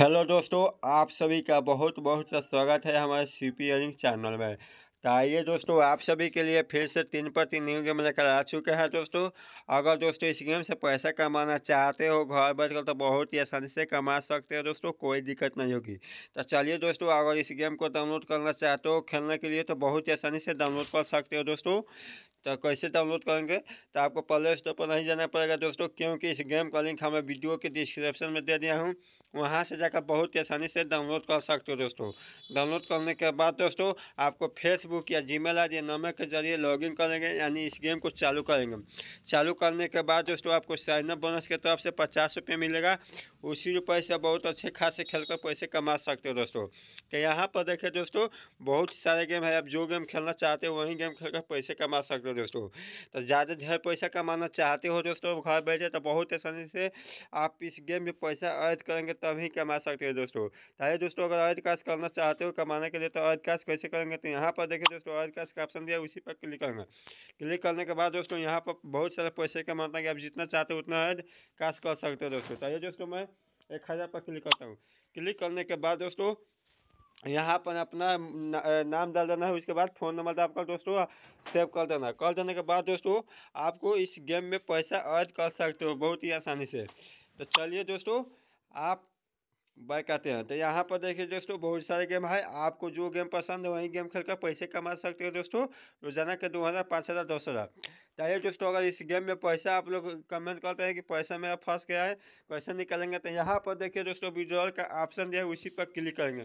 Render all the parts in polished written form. Hello दोस्तों, आप सभी का बहुत बहुत सा स्वागत है हमारे सीपी अर्निंग चैनल में। तो आइए दोस्तों, आप सभी के लिए फिर से 3x3 न्यू गेम लेकर आ चुके हैं। दोस्तों अगर दोस्तों इस गेम से पैसा कमाना चाहते हो घर बैठकर, तो बहुत ही आसानी से कमा सकते हो दोस्तों, कोई दिक्कत नहीं होगी। तो चलिए दोस्तों, अगर इस गेम को डाउनलोड करना चाहते हो खेलने के लिए, तो बहुत ही आसानी से डाउनलोड कर सकते हो दोस्तों। तो कैसे डाउनलोड करेंगे, तो आपको प्ले स्टोर पर नहीं जाना पड़ेगा दोस्तों, क्योंकि इस गेम का लिंक हमें वीडियो के डिस्क्रिप्शन में दे दिया हूँ, वहाँ से जाकर बहुत ही आसानी से डाउनलोड कर सकते हो दोस्तों। डाउनलोड करने के बाद दोस्तों आपको फेसबुक या जीमेल आदि नंबर के जरिए लॉगिन करेंगे, यानी इस गेम को चालू करेंगे। चालू करने के बाद दोस्तों आपको साइन अप बोनस की तरफ से 50 रुपये मिलेगा, उसी रुपये से बहुत अच्छे खासे खेलकर पैसे कमा सकते हो दोस्तों। तो यहाँ पर देखिए दोस्तों, बहुत सारे गेम है, आप जो गेम खेलना चाहते हो वही गेम खेलकर पैसे कमा सकते हो दोस्तों। तो ज़्यादा ढेर पैसा कमाना चाहते हो दोस्तों घर बैठे, तो बहुत आसानी से आप इस गेम में पैसा ऐड करेंगे तभी कमा सकते हो दोस्तों। ताकि दोस्तों अगर ऐड कैश करना चाहते हो कमाने के लिए, तो ऐड कैश कैसे करेंगे, तो यहाँ पर देखिए दोस्तों ऐड कैश का ऑप्शन दिया, उसी पर क्लिक करेंगे। क्लिक करने के बाद दोस्तों यहाँ पर बहुत सारे पैसे कमाना है, आप जितना चाहते हो उतना ऐड कैश कर सकते हो दोस्तों। ताकि दोस्तों मैं 1000 पर क्लिक करता हूँ। क्लिक करने के बाद दोस्तों यहाँ पर अपना नाम डाल देना है, उसके बाद फ़ोन नंबर डाल कर दोस्तों सेव कर देना है। कर देने के बाद दोस्तों आपको इस गेम में पैसा ऐड कर सकते हो बहुत ही आसानी से। तो चलिए दोस्तों आप बैक आते हैं। तो यहाँ पर देखिए दोस्तों बहुत सारे गेम है, आपको जो गेम पसंद है वही गेम खेलकर पैसे कमा सकते हो दोस्तों, रोजाना के 2000, 5000, 10,000। चाहिए दोस्तों अगर इस गेम में पैसा आप लोग कमेंट करते हैं कि पैसा मेरा फंस गया है, पैसा निकालेंगे, तो यहाँ पर देखिए दोस्तों विड्रॉल का ऑप्शन दिया है, उसी पर क्लिक करेंगे।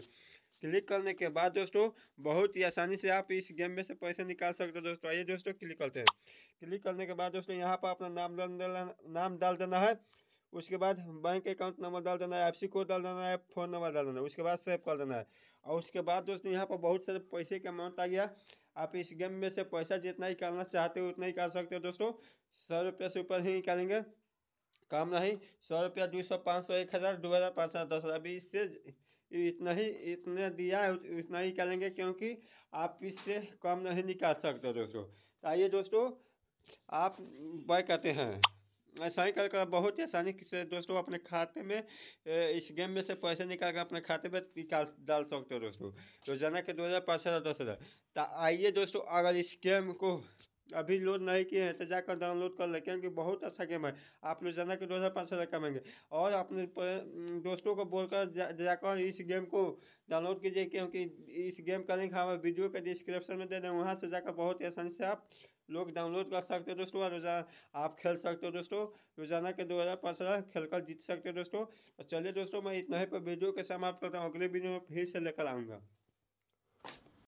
क्लिक करने के बाद दोस्तों बहुत ही आसानी से आप इस गेम में से पैसे निकाल सकते हो दोस्तों। आइए दोस्तों क्लिक करते हैं। क्लिक करने के बाद दोस्तों यहाँ पर अपना नाम डाल देना है, उसके बाद बैंक अकाउंट नंबर डाल देना है, एफसी कोड डाल देना है, फ़ोन नंबर डाल देना है, उसके बाद सेव कर देना है। और उसके बाद दोस्तों यहाँ पर बहुत सारे पैसे का अमाउंट आ गया, आप इस गेम में से पैसा जितना निकालना चाहते हो उतना निकाल सकते हो दोस्तों। 100 रुपये से ऊपर ही निकालेंगे, काम नहीं। 100 रुपया, 200, 500, 1000, 2000, 5000, 10000, अभी इससे इतना ही इतना दिया है उतना ही निकालेंगे, क्योंकि आप इससे कम नहीं निकाल सकते दोस्तों। आइए दोस्तों आप बाय करते हैं। ऐसा ही कर बहुत ही आसानी से दोस्तों अपने खाते में इस गेम में से पैसे निकाल कर अपने खाते में निकाल डाल सकते हो दोस्तों, रोजाना के 2000, 5000, 10,000। तो आइए दोस्तों अगर इस गेम को अभी लोड नहीं किए हैं, तो जाकर डाउनलोड कर लें, क्योंकि बहुत अच्छा गेम है, आप रोजाना के 2000, 5000 कमेंगे। और अपने दोस्तों को बोलकर जाकर इस गेम को डाउनलोड कीजिए, क्योंकि इस गेम का लिंक हमारे वीडियो के डिस्क्रिप्शन में दे दें, वहाँ से जाकर बहुत ही आसानी से आप लोग डाउनलोड कर सकते हो दोस्तों, और रोजाना आप खेल सकते हो दोस्तों, रोजाना के 2000, 5000 खेल कर जीत सकते हो दोस्तों। और चलिए दोस्तों मैं इतना ही पर वीडियो के समाप्त करता हूँ, अगले वीडियो में फिर से लेकर आऊँगा।